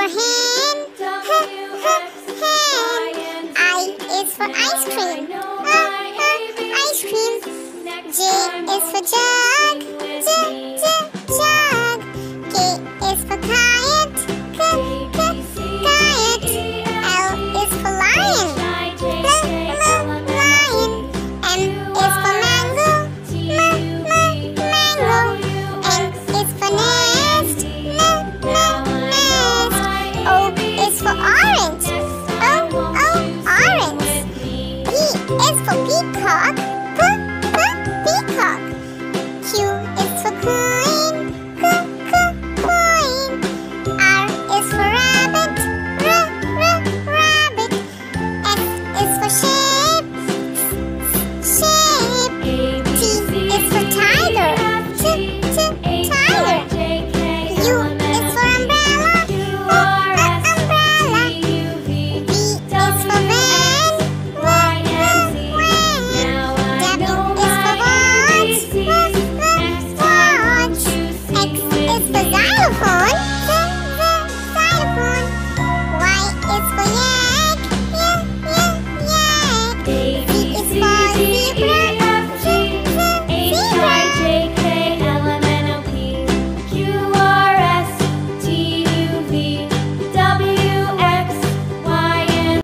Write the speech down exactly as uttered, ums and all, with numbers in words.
for hand, h, h, hand. I is for ice cream, uh, uh, ice cream. J is for jug,